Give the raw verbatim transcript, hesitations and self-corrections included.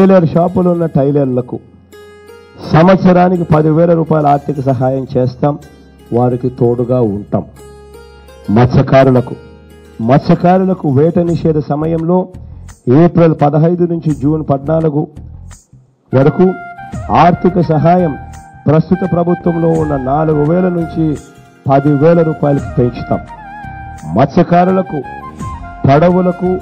Tailor షాపులు ఉన్న టైలర్లకు సంవత్సరానికి పదివేల రూపాయల ఆర్థిక సహాయం చేస్తాం, వారికి తోడుగా ఉంటాం. మత్స్యకారులకు మత్స్యకారులకు వేట నిషేధ సమయంలో ఏప్రిల్ పదహైదు నుంచి జూన్ పద్నాలుగు వరకు ఆర్థిక సహాయం ప్రస్తుత ప్రభుత్వంలో ఉన్న నాలుగు వేల నుంచి పదివేల రూపాయలకు పెంచుతాం. మత్స్యకారులకు పడవలకు